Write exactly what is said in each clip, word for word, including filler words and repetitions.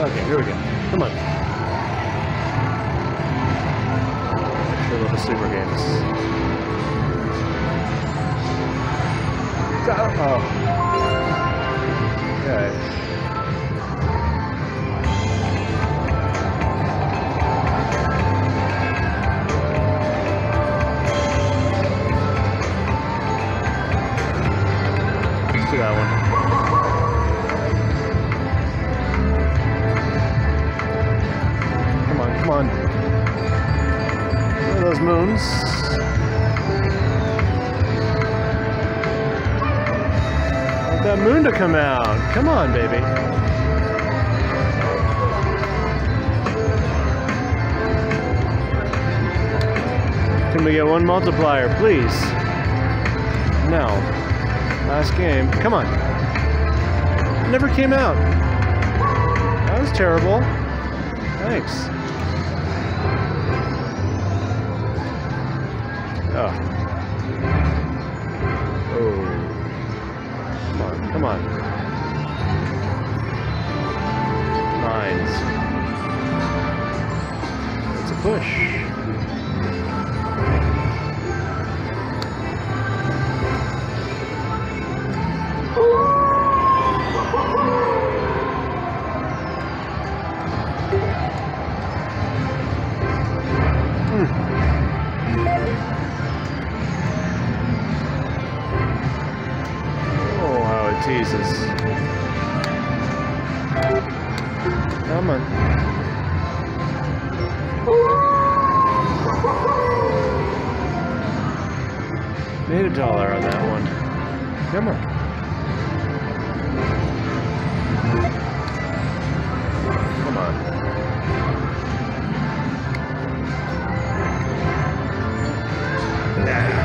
Okay, here we go. Come on. I love the Super Games. Oh. Okay. That one. Come on, come on. Where are those moons? Want that moon to come out. Come on, baby. Can we get one multiplier, please? No. Last game. Come on. It never came out. That was terrible. Thanks. Oh. Oh. Come on. Come on. Nines. It's a push. Jesus. Come on. Made a dollar on that one. Come on. Come on. Nah.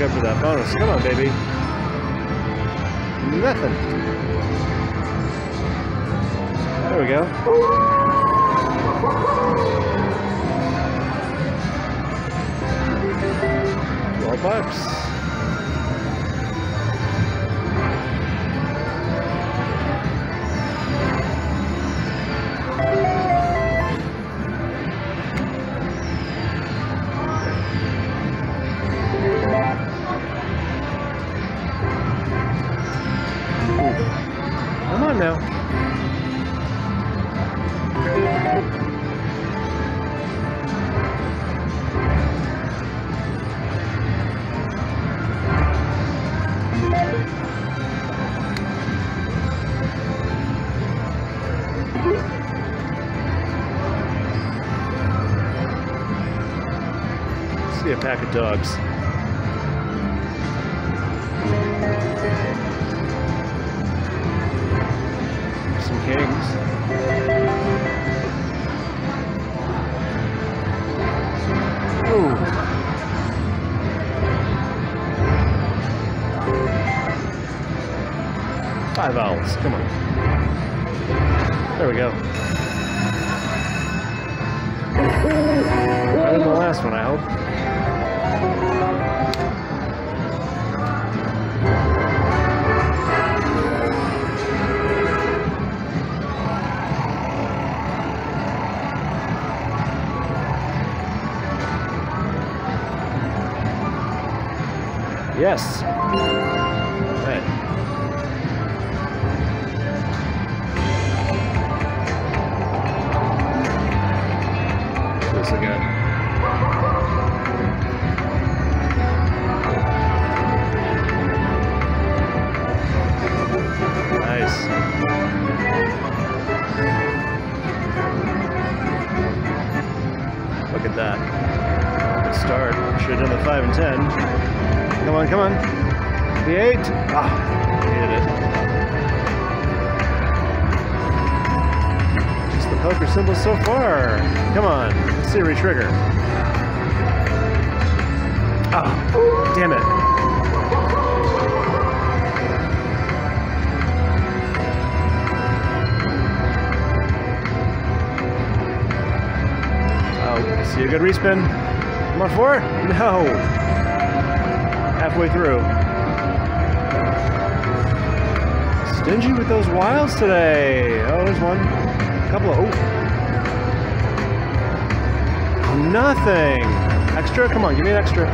Up for that bonus. Come on, baby. Nothing. There we go. All pipes. Now. Let's see a pack of dogs. Some kings. Ooh. Five owls, come on. There we go. Better than the last one, I hope. Yes. Right. This again. Nice. Look at that. Good start. Should have done the five and ten. Come on, come on. The eight. Ah, hit it. Just the poker symbol so far. Come on, let's see a re-trigger. Ah, damn it. see a good respin. Come on, four? No. Halfway through. Stingy with those wilds today. Oh, there's one. A couple of... Oh. Nothing. Extra? Come on, give me an extra.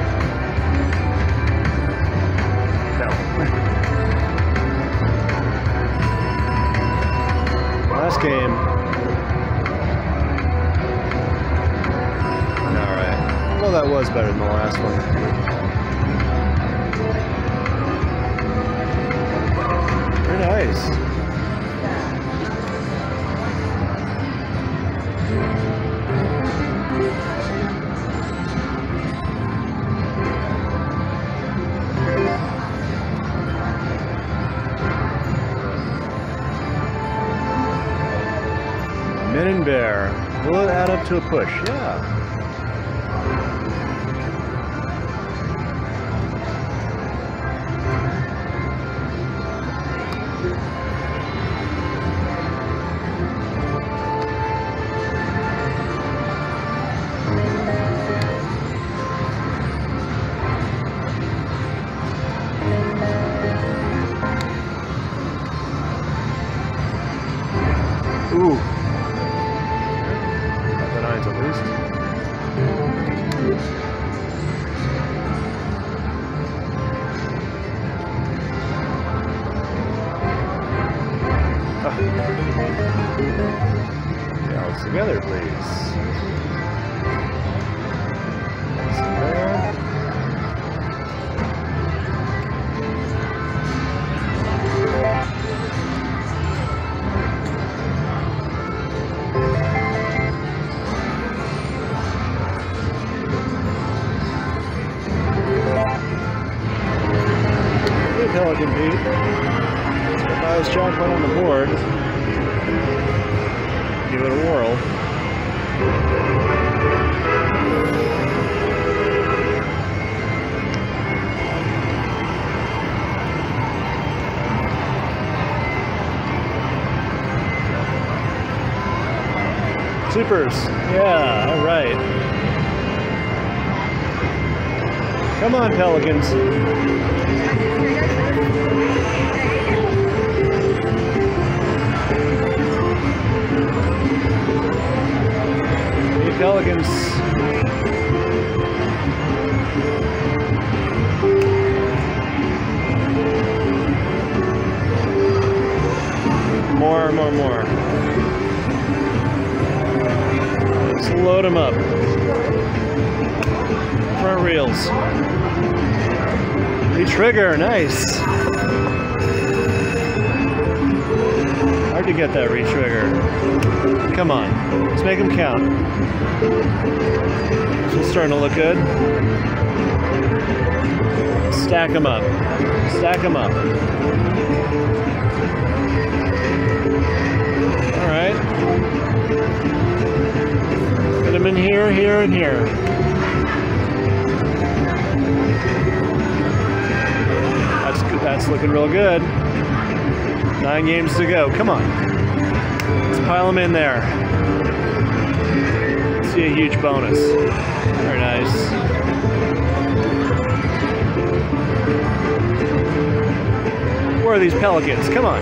No. Last game. Alright. Well, that was better than the last one. Very nice. Men and Bear. Will it add up to a push? Yeah. Ooh. Gals together, please. Good Pelican Pete. If I was chalk on the board, give it a whirl. Supers. Yeah, all right. Come on, Pelicans. Pelicans. More, more, more. Just load them up. Front reels. Re-trigger, nice. Hard to get that re-trigger. Come on, let's make them count. It's starting to look good. Stack them up. Stack them up. All right. Get them in here, here, and here. That's good. That's looking real good. Nine games to go. Come on. Let's pile them in there. See a huge bonus. Very nice. Where are these Pelicans? Come on.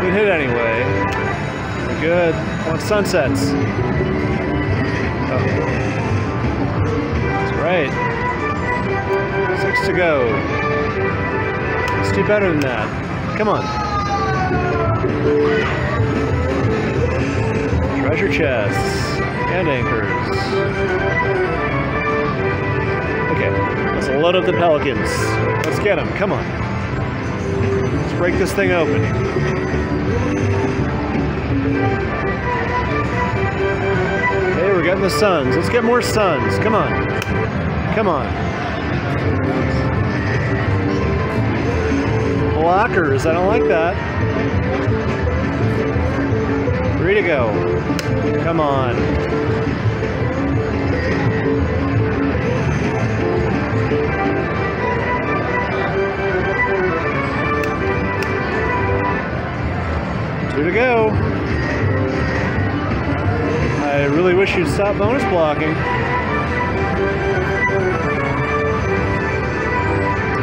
Good hit anyway. Good. Oh, sunsets. Oh. That's right. Six to go. Let's do better than that. Come on. Treasure chests and anchors. Okay, let's load up the Pelicans. Let's get them. Come on. Let's break this thing open. Hey, we're getting the Suns. Let's get more Suns. Come on. Come on. Blockers, I don't like that. Three to go. Come on. Two to go. I really wish you'd stop bonus blocking.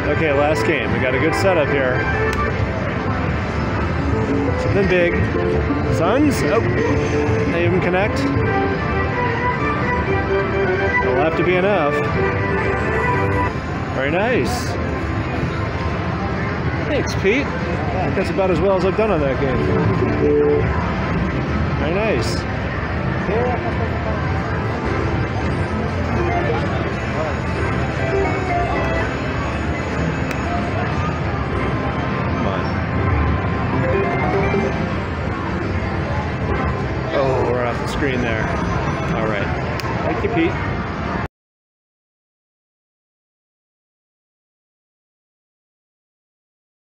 Okay, last game. We got a good setup here. Something big. Suns? Oh, they even connect. That'll have to be enough. Very nice. Thanks, Pete. I think that's about as well as I've done on that game. Very nice. Come on. Oh, we're off the screen there. All right. Thank you, Pete.